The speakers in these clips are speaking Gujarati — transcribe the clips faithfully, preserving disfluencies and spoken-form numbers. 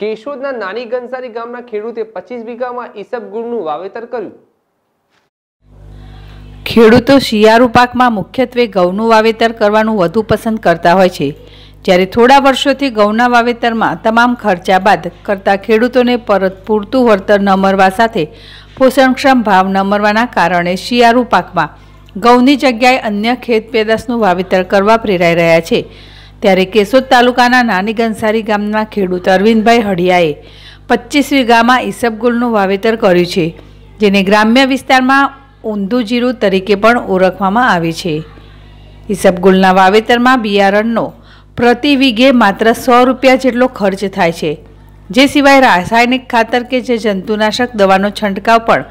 કેશોદના નાની ગંસારી ગામના ખેડૂતે પચીસ વીઘામાં ઈસબગુળનું વાવેતર કર્યું. ખેડૂતો શિયાળુ પાકમાં મુખ્યત્વે ઘઉંનું વાવેતર કરવાનું વધુ પસંદ કરતા હોય છે. જ્યારે થોડા વર્ષોથી ઘઉંના વાવેતરમાં તમામ ખર્ચા બાદ કરતા ખેડૂતોને પરત પૂરતું વળતર ન મળવા સાથે પોષણક્ષમ ભાવ ન મળવાના કારણે શિયાળુ પાકમાં ઘઉંની જગ્યાએ અન્ય ખેત પેદાશનું વાવેતર કરવા પ્રેરાઈ રહ્યા છે. ત્યારે કેશોદ તાલુકાના નાની ગંસારી ગામના ખેડૂત અરવિંદભાઈ હડિયાએ પચીસ વીઘામાં ઈસબગુલનું વાવેતર કર્યું છે, જેને ગ્રામ્ય વિસ્તારમાં ઊંધું જીરું તરીકે પણ ઓળખવામાં આવે છે. ઈસબગુલના વાવેતરમાં બિયારણનો પ્રતિ વીઘે માત્ર સો રૂપિયા જેટલો ખર્ચ થાય છે, જે સિવાય રાસાયણિક ખાતર કે જે જંતુનાશક દવાનો છંટકાવ પણ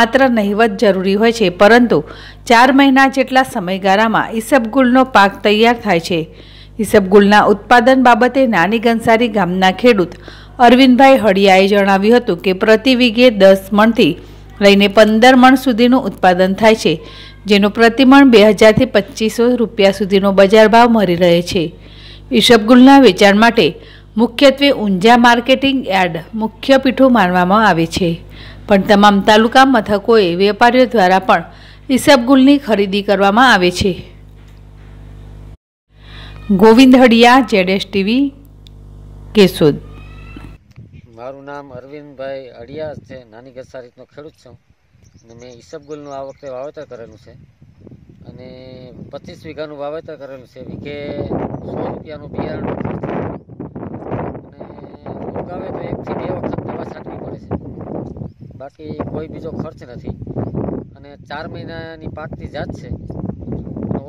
માત્ર નહિવત જરૂરી હોય છે. પરંતુ ચાર મહિના જેટલા સમયગાળામાં ઈસબગુલનો પાક તૈયાર થાય છે. ઈસબગુલના ઉત્પાદન બાબતે નાની ગંસારી ગામના ખેડૂત અરવિંદભાઈ હડિયાએ જણાવ્યું હતું કે પ્રતિ વીઘે દસ મણથી લઈને પંદર મણ સુધીનું ઉત્પાદન થાય છે, જેનો પ્રતિમણ બે હજારથી પચીસો રૂપિયા સુધીનો બજાર ભાવ મળી રહે છે. ઈસબગુલના વેચાણ માટે મુખ્યત્વે ઊંઝા માર્કેટિંગ યાર્ડ મુખ્ય પીઠું માનવામાં આવે છે, પણ તમામ તાલુકા મથકોએ વેપારીઓ દ્વારા પણ ઈસબગુલની ખરીદી કરવામાં આવે છે. Govind Hadiya, Z S T V, Keshod. મારું નામ અરવિંદભાઈ અડિયા છે. નાની ગસારીતનો ખેડૂત છું અને મેં ઈસબગુલનું આ વખતે વાવેતર કરેલું છે અને પચીસ વીઘાનું વાવેતર કરેલું છે. વીઘે સો રૂપિયાનું બિયારણ અને ઉગાવે તો એકથી બે વખત દવા છાંટવી પડે છે, બાકી કોઈ બીજો ખર્ચ નથી. અને ચાર મહિનાની પાકતી જાત છે,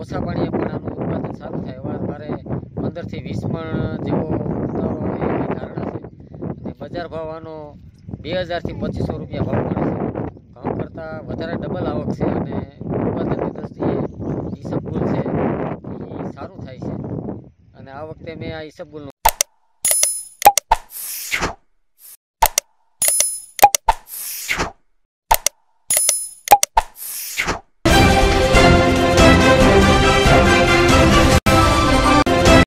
ઓછા પાણીએ પણ આનું ઉત્પાદન સારું થાય એવા મારે પંદરથી વીસ મણ જેવો બજાર ભાવ આનો બે હજારથી પચીસો રૂપિયા ભાવ મળે છે. ઘઉં કરતાં વધારે ડબલ આવક છે અને ઉત્પાદનની દ્રષ્ટિએ ઈસબગુલ છે એ સારું થાય છે. અને આ વખતે મેં આ ઈસબગુલનું